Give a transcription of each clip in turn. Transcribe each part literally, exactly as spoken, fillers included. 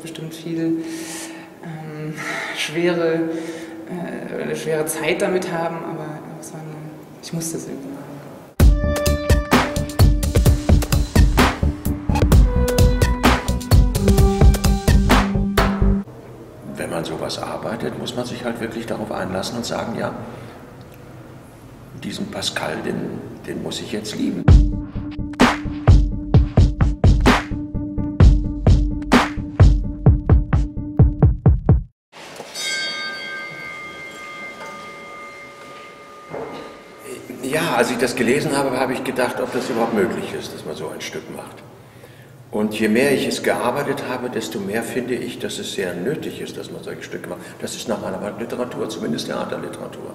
jetzt bestimmt viel ähm, schwere, äh, eine schwere Zeit damit haben, aber es war eine, ich musste es üben. Wenn man sowas arbeitet, muss man sich halt wirklich darauf einlassen und sagen, ja, diesen Pascal, den, den muss ich jetzt lieben. Ja, als ich das gelesen habe, habe ich gedacht, ob das überhaupt möglich ist, dass man so ein Stück macht. Und je mehr ich es gearbeitet habe, desto mehr finde ich, dass es sehr nötig ist, dass man solche Stücke macht. Das ist nach meiner Meinung Literatur, zumindest Theaterliteratur.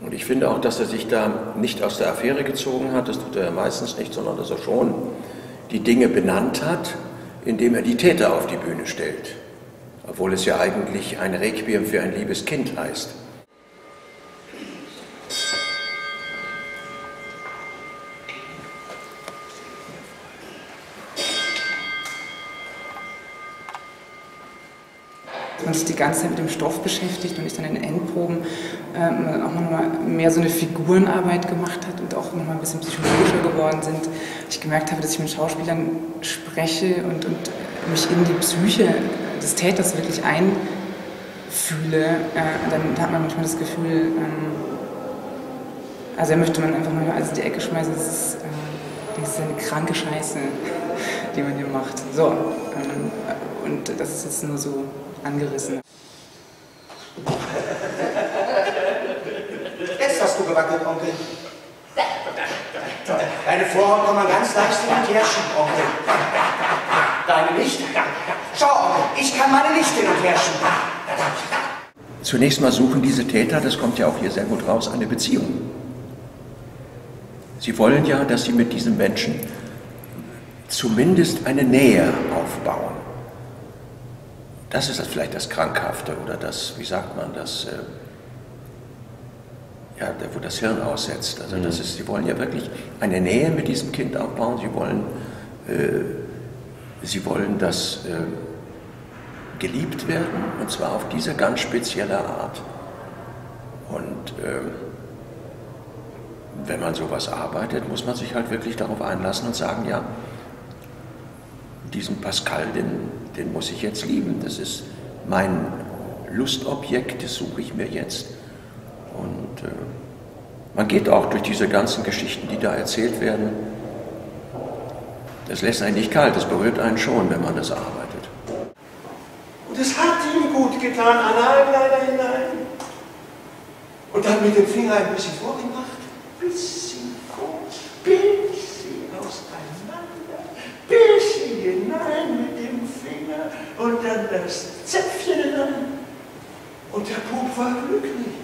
Und ich finde auch, dass er sich da nicht aus der Affäre gezogen hat, das tut er ja meistens nicht, sondern dass er schon die Dinge benannt hat, indem er die Täter auf die Bühne stellt. Obwohl es ja eigentlich ein Requiem für ein liebes Kind heißt. Man sich die ganze Zeit mit dem Stoff beschäftigt und ich dann in den Endproben ähm, auch nochmal mehr so eine Figurenarbeit gemacht hat und auch nochmal ein bisschen psychologischer geworden sind. Ich gemerkt habe, dass ich mit Schauspielern spreche und, und mich in die Psyche des Täters wirklich einfühle. Äh, dann hat man manchmal das Gefühl, ähm, also möchte man einfach mal alles in die Ecke schmeißen. Das ist, äh, das ist eine kranke Scheiße, die man hier macht. So, ähm, und das ist jetzt nur so angerissen. Jetzt hast du gewackelt, Onkel. Deine Vorhaut kann man ganz leicht hin und her schieben, Onkel. Deine nicht? Schau, Onkel, ich kann meine nicht hin und her schieben. Zunächst mal suchen diese Täter, das kommt ja auch hier sehr gut raus, eine Beziehung. Sie wollen ja, dass sie mit diesem Menschen zumindest eine Nähe aufbauen. Das ist vielleicht das Krankhafte oder das, wie sagt man, das, äh, ja, wo das Hirn aussetzt. Also das ist, sie wollen ja wirklich eine Nähe mit diesem Kind aufbauen, sie wollen, äh, sie wollen, dass äh, geliebt werden, und zwar auf diese ganz spezielle Art. Und äh, wenn man sowas arbeitet, muss man sich halt wirklich darauf einlassen und sagen, ja, diesen Pascal, den, den muss ich jetzt lieben. Das ist mein Lustobjekt, das suche ich mir jetzt. Und äh, man geht auch durch diese ganzen Geschichten, die da erzählt werden. Das lässt einen nicht kalt, das berührt einen schon, wenn man das arbeitet. Und es hat ihm gut getan, Analkleider hinein. Und dann mit dem Finger ein bisschen vorgemacht. Bisschen vor, bisschen auseinander, bisschen hinein mit dem Finger und dann das Zäpfchen hinein. Und der Bub war glücklich.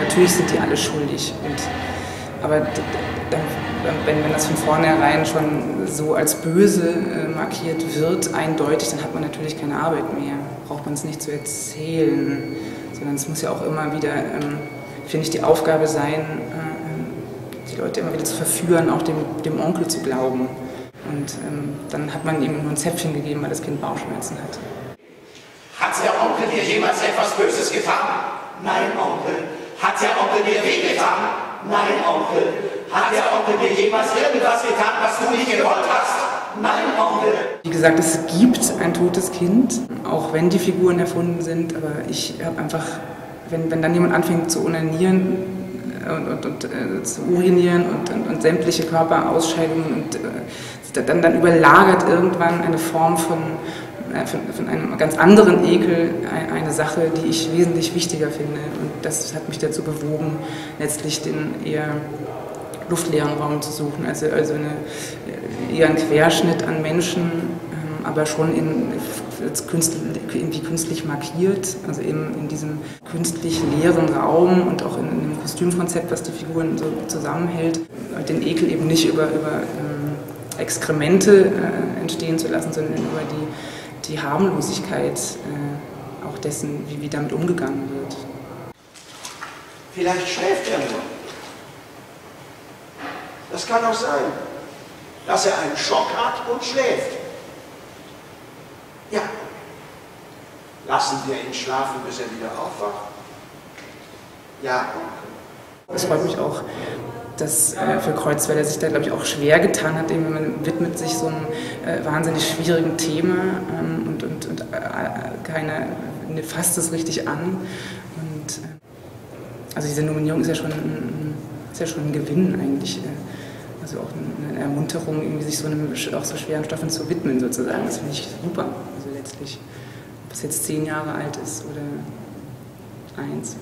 Natürlich sind die alle schuldig. Und, aber dann, wenn, wenn das von vornherein schon so als böse äh, markiert wird, eindeutig, dann hat man natürlich keine Arbeit mehr. Braucht man es nicht zu erzählen. Sondern es muss ja auch immer wieder, ähm, finde ich, die Aufgabe sein, äh, die Leute immer wieder zu verführen, auch dem, dem Onkel zu glauben. Und ähm, dann hat man ihm nur ein Zäpfchen gegeben, weil das Kind Bauchschmerzen hat. Hat der Onkel dir jemals etwas Böses getan? Nein, Onkel. Hat der Onkel dir weh getan? Nein, Onkel. Hat der Onkel dir jemals irgendwas getan, was du nicht gewollt hast? Nein, Onkel. Wie gesagt, es gibt ein totes Kind, auch wenn die Figuren erfunden sind. Aber ich habe einfach, wenn, wenn dann jemand anfängt zu onanieren, und, und, und äh, zu urinieren und, und, und sämtliche Körperausscheidungen und äh, dann, dann überlagert irgendwann eine Form von, äh, von, von einem ganz anderen Ekel eine Sache, die ich wesentlich wichtiger finde, und das hat mich dazu bewogen, letztlich den eher luftleeren Raum zu suchen, also, also eine, eher einen Querschnitt an Menschen, ähm, aber schon in, als künstlich, irgendwie künstlich markiert, also eben in diesem künstlich leeren Raum und auch in, in dem Kostümkonzept, was die Figuren so zusammenhält, den Ekel eben nicht über, über ähm, Exkremente äh, entstehen zu lassen, sondern über die, die Harmlosigkeit äh, auch dessen, wie, wie damit umgegangen wird. Vielleicht schläft er nur. Das kann auch sein, dass er einen Schock hat und schläft. Yeah. wir ihn schlafen, bis er wieder aufwacht? Ja, Onkel. Es freut mich auch, dass äh, für Kreuzweiler sich da, glaube ich, auch schwer getan hat, eben man widmet sich so einem äh, wahnsinnig schwierigen Thema ähm, und, und, und äh, keiner ne, fasst es richtig an. Und, äh, also diese Nominierung ist ja schon ein, ist ja schon ein Gewinn eigentlich, äh, also auch eine Ermunterung, irgendwie sich so einem auch so schweren Stoffen zu widmen sozusagen. Das finde ich super, also letztlich, ob es jetzt zehn Jahre alt ist oder eins.